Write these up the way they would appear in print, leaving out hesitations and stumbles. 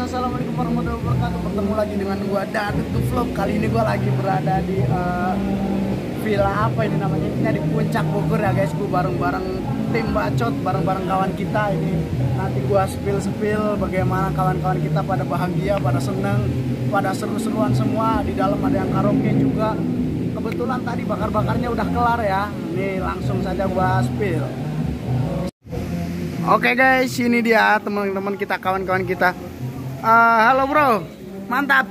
Assalamualaikum warahmatullahi wabarakatuh. Bertemu lagi dengan gua Dadut Ngevlog. Kali ini gua lagi berada di villa apa ini namanya? Ini di Puncak Bogor ya guys. Gua bareng-bareng tim Bacot, bareng-bareng kawan kita ini. Nanti gua spill-spill bagaimana kawan-kawan kita pada bahagia, pada seneng, pada seru-seruan semua. Di dalam ada yang karaoke juga. Kebetulan tadi bakar-bakarnya udah kelar ya. Nih langsung saja gua spill. Oke guys, ini dia teman-teman kita, kawan-kawan kita. Halo bro, mantap,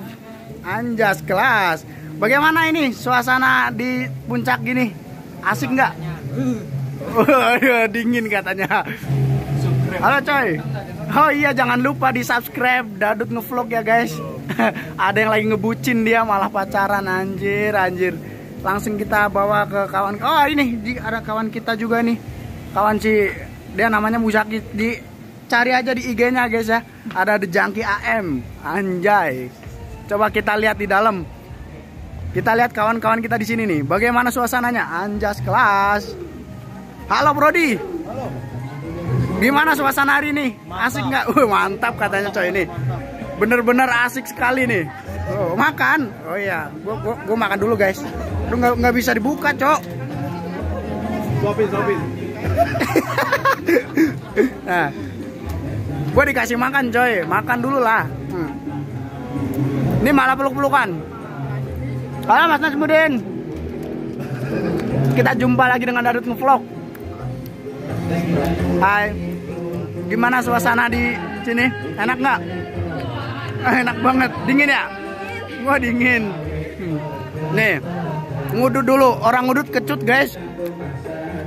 anjas kelas. Bagaimana ini suasana di puncak gini? Asik nggak? Dingin katanya. Halo coy. Oh iya, jangan lupa di subscribe Dadut Ngevlog ya guys. Ada yang lagi ngebucin dia malah pacaran, anjir. Langsung kita bawa ke kawan. Oh ini ada kawan kita juga nih. Kawan si dia namanya Muzaki di. Cari aja di IG-nya guys ya. Ada The Junkie AM. Anjay. Coba kita lihat di dalam. Kita lihat kawan-kawan kita di sini nih. Bagaimana suasananya? Anjas kelas. Halo Brody. Halo. Gimana suasana hari ini? Asik nggak? Mantap katanya coy ini. Bener-bener asik sekali nih. Oh, makan. Oh iya. Gue makan dulu guys. Lu nggak bisa dibuka cok. Sopin. Nah. Gue dikasih makan coy, makan dulu lah. Ini malah peluk-pelukan. Halo Mas Nasmudin. Kita jumpa lagi dengan Dadut Ngevlog. Hai. Gimana suasana di sini? Enak nggak? Enak banget. Dingin ya? Wah dingin. Nih, ngudut dulu. Orang ngudut kecut guys.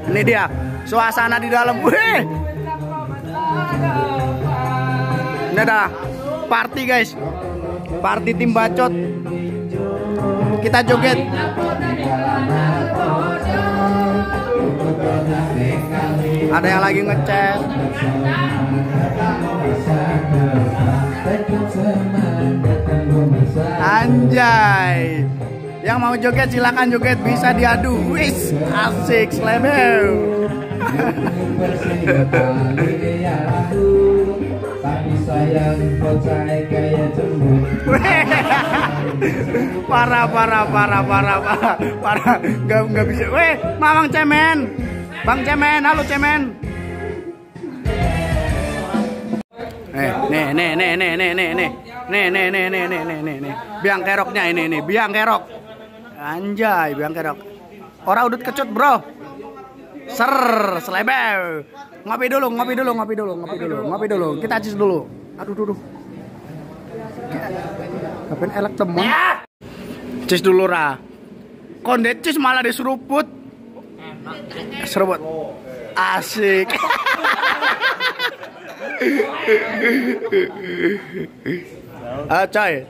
Ini dia suasana di dalam. Wih. Ini ada party guys, party tim Bacot. Kita joget. Ada yang lagi nge-chat. Anjay. Yang mau joget silakan joget, bisa diadu. Wis, asik slebeu. Tapi sayang bocahnya kayak cemburu. Parah. Gak bisa. Weh, Mamang Cemen. Bang Cemen, halo Cemen. Nih. Biang keroknya ini nih, biang kerok. Anjay, biang kerok. Orang udut kecut, bro. Ser, selebel. Ngopi dulu. Kita cheers dulu. Aduh. Ngapain elek temen? Cheers dulu, Ra. Kondet cheers malah diseruput. Seruput. Asik.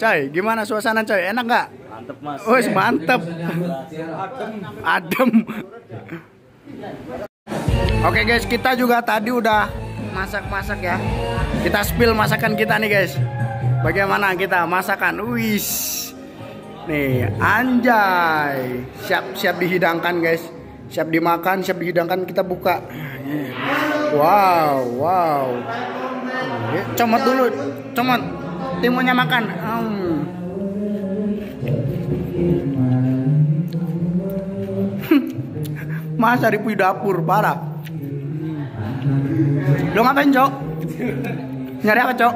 Coy, gimana suasana coy? Enak nggak? Mantep, Mas. Wes, mantep. Adem. Oke guys, kita juga tadi udah masak-masak ya. Kita spill masakan kita nih guys. Bagaimana kita masakan? Wis. Nih, anjay. Siap dihidangkan guys. Siap dimakan, siap dihidangkan, kita buka. Wow. Comot dulu, comot. Timunnya makan. Masa ribu dapur parah. Lo ngapain cok? Nyari apa cok?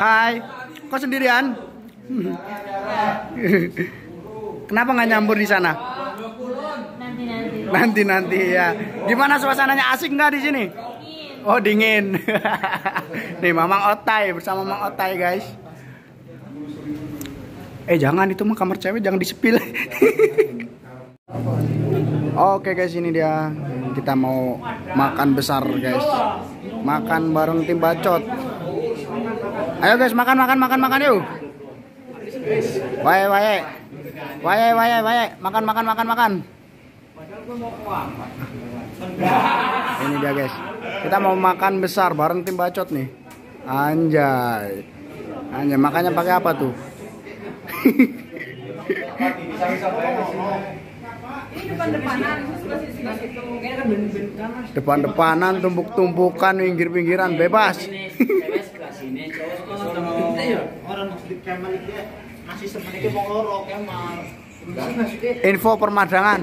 Hai, kok sendirian? Kenapa nggak nyambur di sana? Nanti ya. Gimana suasananya, asik nggak di sini? Oh dingin. Nih Mamang Otai bersama Mamang Otai guys. Jangan, itu mah kamar cewek, jangan disepil. Oke guys, ini dia. Kita mau makan besar guys. Makan bareng tim Bacot. Ayo guys, makan yuk. Wae. Makan. Ini dia guys. Kita mau makan besar bareng tim Bacot nih. Anjay. Hanya makannya pakai apa tuh? Depan-depanan, tumpuk-tumpukan, pinggir-pinggiran, bebas. Info permadangan.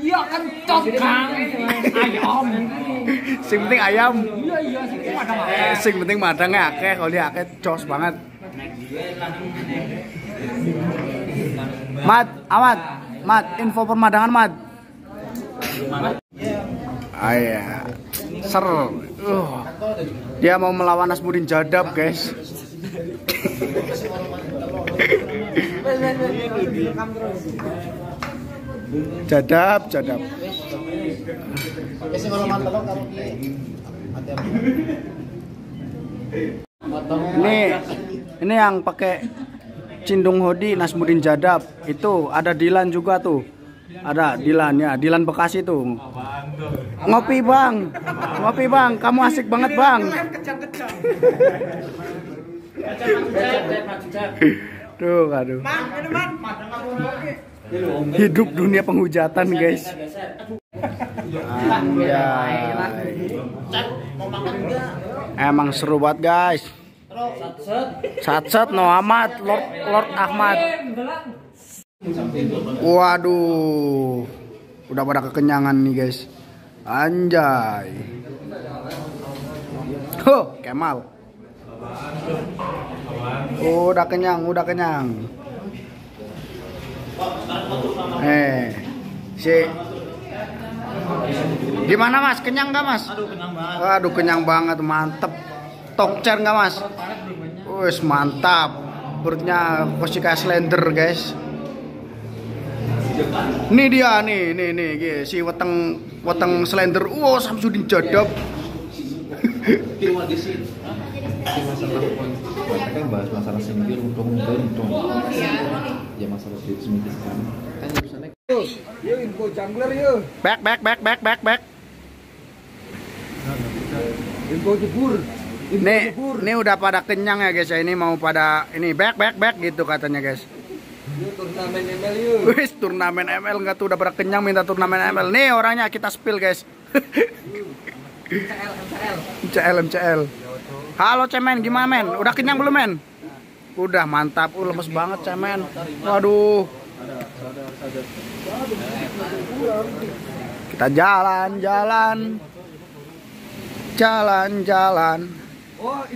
Iya kentok Kang. Ayam. Sing penting ayam. Iya sing madang akeh. Sing penting madang akeh, oli akeh jos banget. Mat, awat. Mat, info permadangan Mat. Ayah. Ser. Dia mau melawan Asmudin Jadab, guys. Jadab. Ini yang pakai cindung hodi Nasmudin Jadab itu ada Dilan juga tuh. Ada Dilan Bekasi tuh. Ngopi bang, kamu asik banget bang. Tuh, aduh. Hidup dunia penghujatan, guys. Emang seru banget, guys. Satset no amat, Lord Ahmad. Waduh. Udah pada kekenyangan nih, guys. Anjay. Huh, Kemal. Udah kenyang. Gimana Mas? Kenyang nggak Mas? Aduh kenyang banget, mantep. Tokcer nggak Mas? Wes mantap. Perutnya Koshika slender guys. Ini dia nih si weteng slender. Wow, Samsudin Jadab. Kan bahas masalah sendiri untung ya masalah duit sendiri kan info jungler yo back info jebur ini udah pada kenyang ya guys ya, ini mau pada ini back gitu katanya guys. Turnamen ML yo wis turnamen ML enggak tuh udah pada kenyang minta turnamen ML nih orangnya kita spill guys. MCL. Halo cemen, gimana men? Udah kenyang belum men? Udah mantap, lemes banget cemen. Waduh. Kita jalan.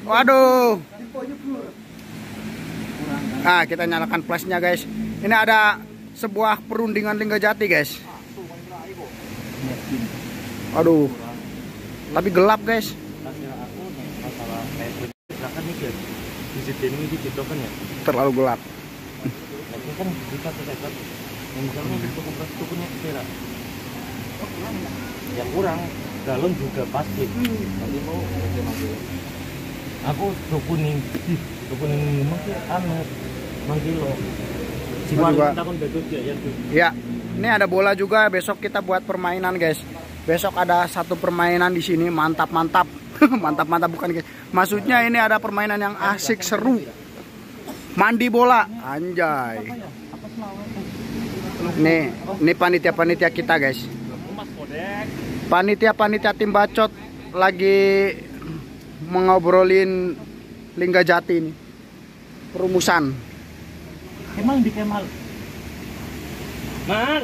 Waduh. Nah, kita nyalakan flashnya guys. Ini ada sebuah perundingan Linggajati guys. Aduh. Tapi gelap guys. Terlalu gelap. Yang kurang galon juga pasti. Aku ya, ini ada bola juga. Besok kita buat permainan guys. Besok ada satu permainan di sini mantap. Mantap bukan guys. Maksudnya ini ada permainan yang asik seru. Mandi bola, anjay. Nih, ini panitia kita guys. Panitia tim Bacot lagi mengobrolin Linggajati ini. Perumusan. Kemal. Mal.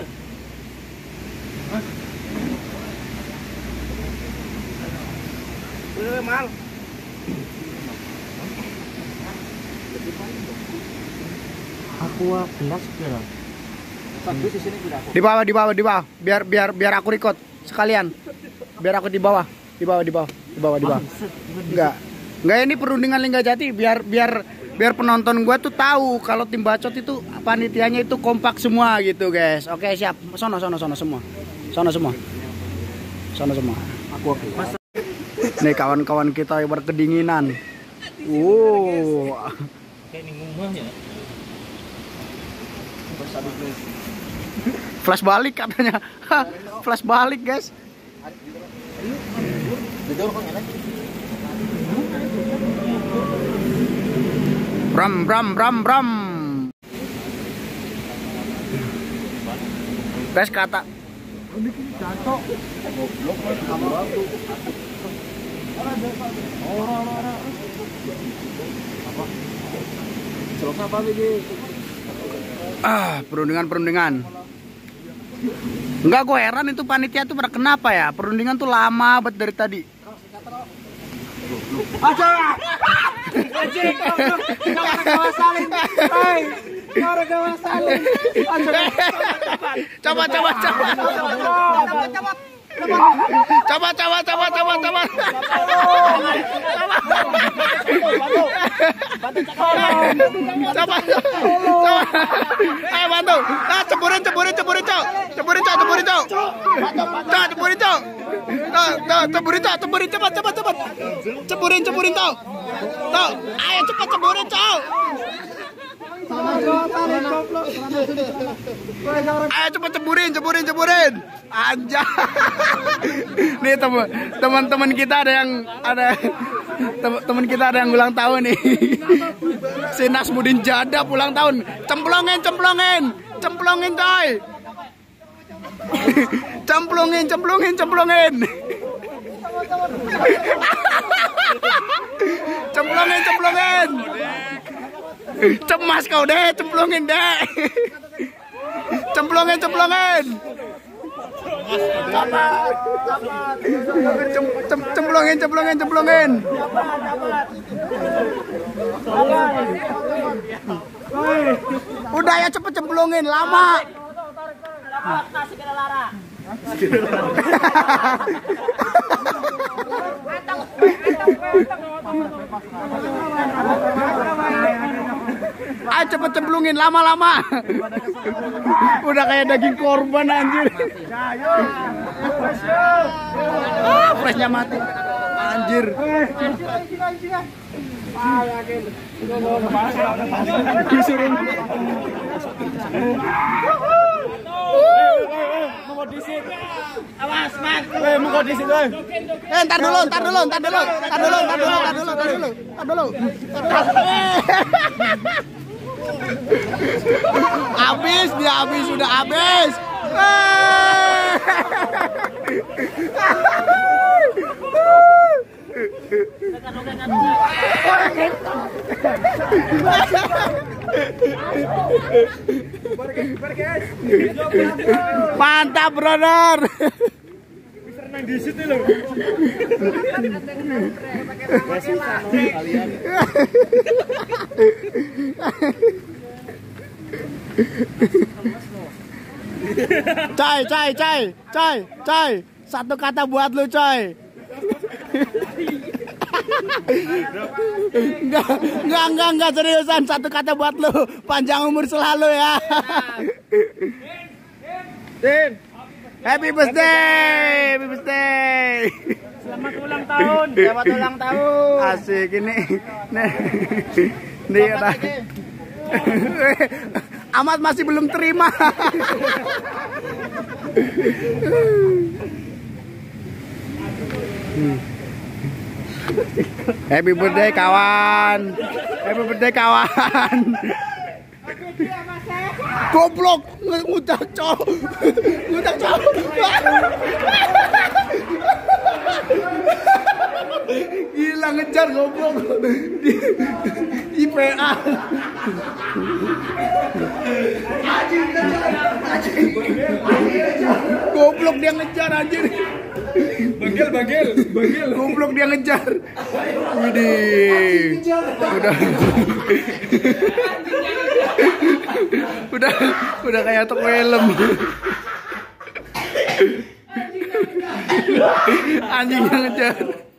Aqua gelas kira. Di bawah. Biar aku record sekalian. Biar aku di bawah. Enggak, ini perundingan Linggajati biar penonton gua tuh tahu kalau tim Bacot itu panitianya itu kompak semua gitu, guys. Oke, siap. Sono semua. Aku gelas. Nih kawan-kawan kita yang berkedinginan. Wow. Flash balik katanya. Flash balik guys. Bram bram bram bram. Guys kata. Ah, perundingan. Enggak, gue heran itu panitia tuh pada kenapa ya? Perundingan tuh lama banget dari tadi. Coba. Ayo cepat ceburin. Anjay. Nih teman-teman kita ada yang ulang tahun nih. Si Nasmudin Jadab ulang tahun. Cemplungin coy. Cemplungin. Cemplungin. Cemas kau deh, cemplungin. Cemplungin. Cemplungin. Udah ya cepet cemplungin, lama. Kasih ke Lara. Ayo cepet cemplungin lama-lama. Udah kayak daging korban anjir. Freshnya mati. Anjir. Awas, Mas. Entar dulu. Habis. Mantap, brother. Renang di situ loh. Coy. Satu kata buat lu, coy. Enggak seriusan, satu kata buat lu. Panjang umur selalu ya. Din. Happy birthday. Selamat ulang tahun. Asik ini. Nih. Amat masih belum terima. Happy birthday kawan. Goblok ngudak cowok. Gila ngejar goblok di IPA. Goblok dia ngejar anjir. Bagel. Goblok dia ngejar. Widih. Udah kayak tok helm. Anjing yang ngejar.